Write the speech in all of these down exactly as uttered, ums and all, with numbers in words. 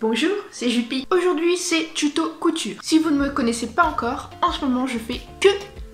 Bonjour, c'est Juppie. Aujourd'hui c'est tuto couture. Si vous ne me connaissez pas encore, en ce moment je fais que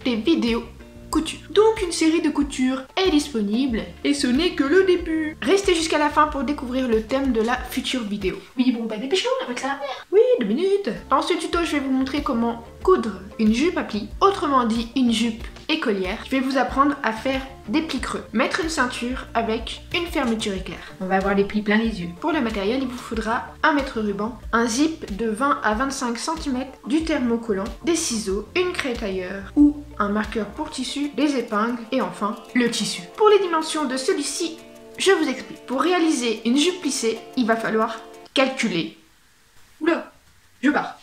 des vidéos couture. Donc une série de coutures est disponible et ce n'est que le début. Restez jusqu'à la fin pour découvrir le thème de la future vidéo. Oui bon bah dépêchons-nous avec ça. Oui, deux minutes. Dans ce tuto je vais vous montrer comment coudre une jupe à plis, autrement dit une jupe écolière. Je vais vous apprendre à faire des plis creux, mettre une ceinture avec une fermeture éclair. On va avoir les plis plein les yeux. Pour le matériel, il vous faudra un mètre ruban, un zip de vingt à vingt-cinq centimètres, du thermocollant, des ciseaux, une craie tailleur ou un marqueur pour tissu, des épingles et enfin le tissu. Pour les dimensions de celui-ci, je vous explique. Pour réaliser une jupe plissée, il va falloir calculer. Oula, je barre.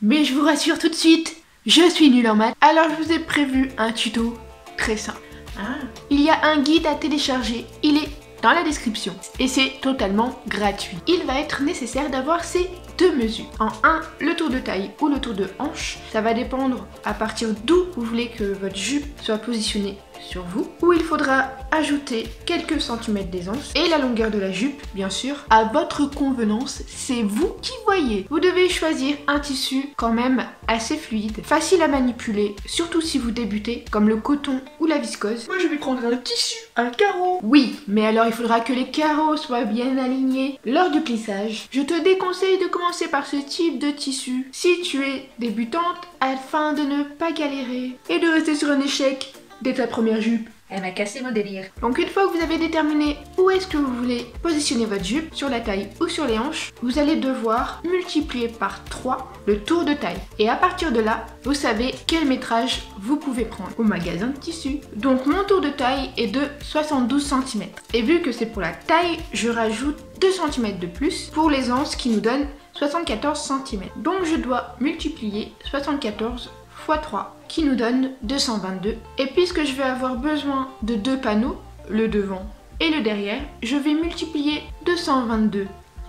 Mais je vous rassure tout de suite, je suis nulle en maths, alors je vous ai prévu un tuto très simple. Ah. Il y a un guide à télécharger, il est dans la description et c'est totalement gratuit. Il va être nécessaire d'avoir ces deux mesures. En un, le tour de taille ou le tour de hanche. Ça va dépendre à partir d'où vous voulez que votre jupe soit positionnée sur vous, où il faudra ajouter quelques centimètres d'aisance et la longueur de la jupe, bien sûr, à votre convenance, c'est vous qui voyez. Vous devez choisir un tissu quand même assez fluide, facile à manipuler, surtout si vous débutez, comme le coton ou la viscose. Moi je vais prendre un tissu, un carreau. Oui, mais alors il faudra que les carreaux soient bien alignés lors du plissage. Je te déconseille de commencer par ce type de tissu si tu es débutante afin de ne pas galérer et de rester sur un échec dès ta première jupe. Elle m'a cassé mon délire. Donc une fois que vous avez déterminé où est-ce que vous voulez positionner votre jupe, sur la taille ou sur les hanches, vous allez devoir multiplier par trois le tour de taille. Et à partir de là, vous savez quel métrage vous pouvez prendre au magasin de tissus. Donc mon tour de taille est de soixante-douze centimètres. Et vu que c'est pour la taille, je rajoute deux centimètres de plus pour les hanches qui nous donnent soixante-quatorze centimètres. Donc je dois multiplier soixante-quatorze fois trois qui nous donne deux cent vingt-deux. Et puisque je vais avoir besoin de deux panneaux, le devant et le derrière, je vais multiplier deux cent vingt-deux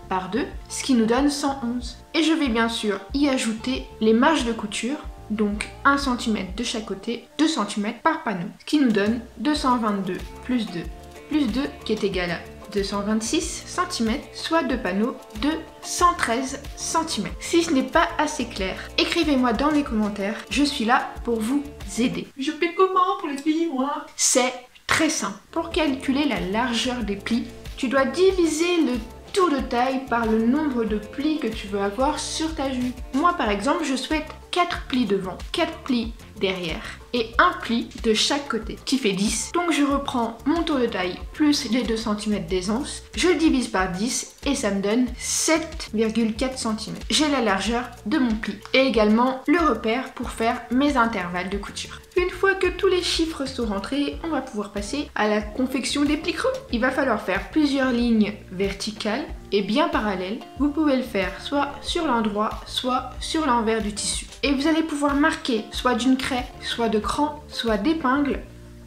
par deux, ce qui nous donne cent onze. Et je vais bien sûr y ajouter les marges de couture, donc un centimètre de chaque côté, deux centimètres par panneau, ce qui nous donne deux cent vingt-deux plus deux plus deux qui est égal à deux cent vingt-six centimètres, soit deux panneaux de cent treize centimètres. Si ce n'est pas assez clair, écrivez-moi dans les commentaires, je suis là pour vous aider. Je fais comment pour les plis, moi? C'est très simple. Pour calculer la largeur des plis, tu dois diviser le tour de taille par le nombre de plis que tu veux avoir sur ta jupe. Moi par exemple, je souhaite quatre plis devant, quatre plis derrière et un pli de chaque côté qui fait dix. Donc je reprends mon tour de taille plus les deux centimètres d'aisance, je le divise par dix et ça me donne sept virgule quatre centimètres. J'ai la largeur de mon pli et également le repère pour faire mes intervalles de couture. Une fois que tous les chiffres sont rentrés, on va pouvoir passer à la confection des plis creux. Il va falloir faire plusieurs lignes verticales et bien parallèles. Vous pouvez le faire soit sur l'endroit, soit sur l'envers du tissu. Et vous allez pouvoir marquer soit d'une craie, soit de cran, soit d'épingle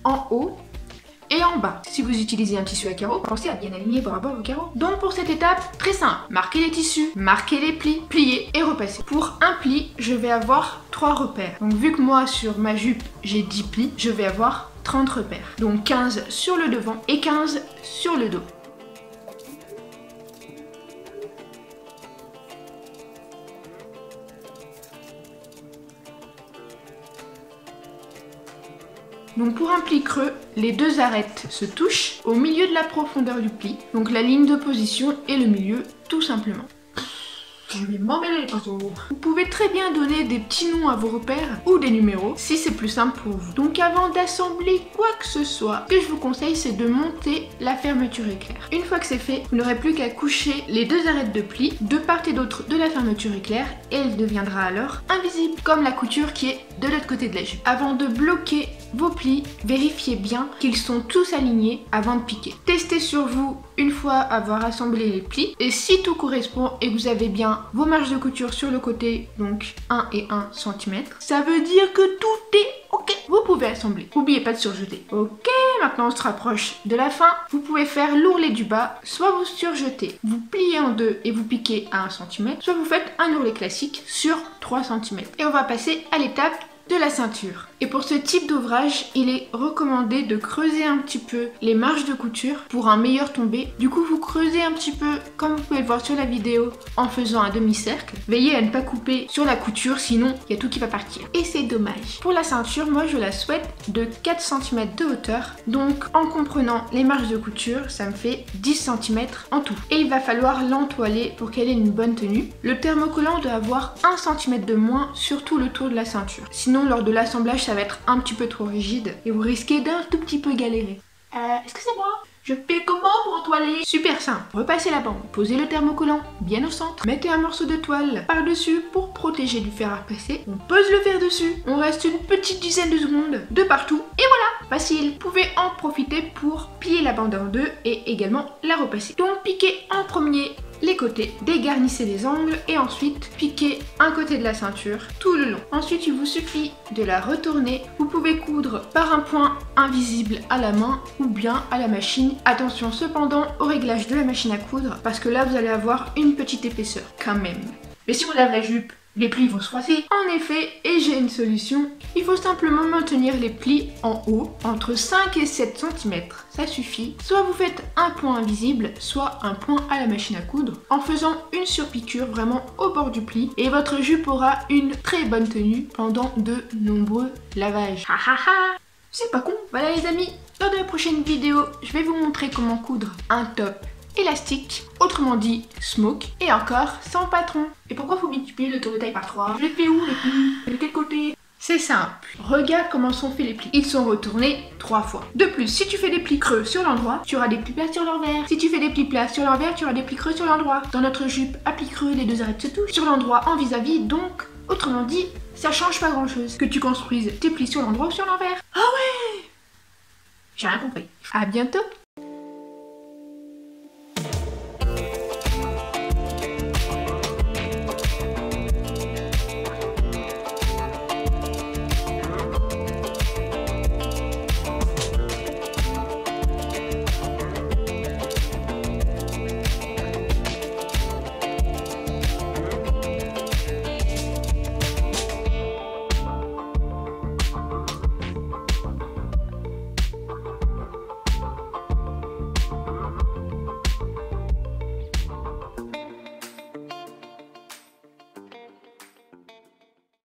en haut et en bas. Si vous utilisez un tissu à carreaux, pensez à bien aligner par rapport au carreau. Donc pour cette étape, très simple, marquez les tissus, marquez les plis, pliez et repassez. Pour un pli, je vais avoir trois repères. Donc vu que moi sur ma jupe, j'ai dix plis, je vais avoir trente repères. Donc quinze sur le devant et quinze sur le dos. Donc pour un pli creux, les deux arêtes se touchent au milieu de la profondeur du pli, donc la ligne de position et le milieu tout simplement. Je vais m'emmêler les pinceaux. Vous pouvez très bien donner des petits noms à vos repères ou des numéros si c'est plus simple pour vous. Donc avant d'assembler quoi que ce soit, ce que je vous conseille c'est de monter la fermeture éclair. Une fois que c'est fait, vous n'aurez plus qu'à coucher les deux arêtes de pli de part et d'autre de la fermeture éclair et elle deviendra alors invisible, comme la couture qui est de l'autre côté de la jupe. Avant de bloquer vos plis, vérifiez bien qu'ils sont tous alignés avant de piquer. Testez sur vous une fois avoir assemblé les plis et si tout correspond et que vous avez bien vos marges de couture sur le côté, donc un et un centimètre, ça veut dire que tout est ok. Vous pouvez assembler, n'oubliez pas de surjeter. Ok, maintenant on se rapproche de la fin. Vous pouvez faire l'ourlet du bas, soit vous surjetez, vous pliez en deux et vous piquez à un centimètre, soit vous faites un ourlet classique sur trois centimètres. Et on va passer à l'étape de la ceinture. Et pour ce type d'ouvrage, il est recommandé de creuser un petit peu les marges de couture pour un meilleur tombé. Du coup, vous creusez un petit peu, comme vous pouvez le voir sur la vidéo, en faisant un demi-cercle. Veillez à ne pas couper sur la couture, sinon il y a tout qui va partir. Et c'est dommage. Pour la ceinture, moi je la souhaite de quatre centimètres de hauteur. Donc en comprenant les marges de couture, ça me fait dix centimètres en tout. Et il va falloir l'entoiler pour qu'elle ait une bonne tenue. Le thermocollant doit avoir un centimètre de moins sur tout le tour de la ceinture. Sinon, lors de l'assemblage, ça va être un petit peu trop rigide et vous risquez d'un tout petit peu galérer. Euh, est-ce que c'est moi ? Je fais comment pour entoiler? Super simple. Repassez la bande, posez le thermocollant bien au centre, mettez un morceau de toile par-dessus pour protéger du fer à repasser. On pose le fer dessus, on reste une petite dizaine de secondes de partout et voilà, facile. Vous pouvez en profiter pour plier la bande en deux et également la repasser. Donc piquez en premier les côtés, dégarnissez les angles et ensuite piquez un côté de la ceinture tout le long. Ensuite, il vous suffit de la retourner. Vous pouvez coudre par un point invisible à la main ou bien à la machine. Attention cependant au réglage de la machine à coudre parce que là, vous allez avoir une petite épaisseur quand même. Mais si on lave la jupe, les plis vont se froisser. En effet, et j'ai une solution, il faut simplement maintenir les plis en haut, entre cinq et sept centimètres. Ça suffit. Soit vous faites un point invisible, soit un point à la machine à coudre, en faisant une surpiqûre vraiment au bord du pli, et votre jupe aura une très bonne tenue pendant de nombreux lavages. Ha ha ha! C'est pas con! Voilà les amis, lors de la prochaine vidéo, je vais vous montrer comment coudre un top élastique, autrement dit smoke, et encore sans patron. Et pourquoi faut multiplier le tour de taille par trois? Je les fais où les plis? De quel côté? C'est simple. Regarde comment sont faits les plis. Ils sont retournés trois fois. De plus, si tu fais des plis creux sur l'endroit, tu auras des plis plats sur l'envers. Si tu fais des plis plats sur l'envers, tu auras des plis creux sur l'endroit. Dans notre jupe à plis creux, les deux arêtes se touchent sur l'endroit en vis-à-vis, donc autrement dit, ça change pas grand-chose que tu construises tes plis sur l'endroit ou sur l'envers. Ah ouais! J'ai rien compris. À bientôt.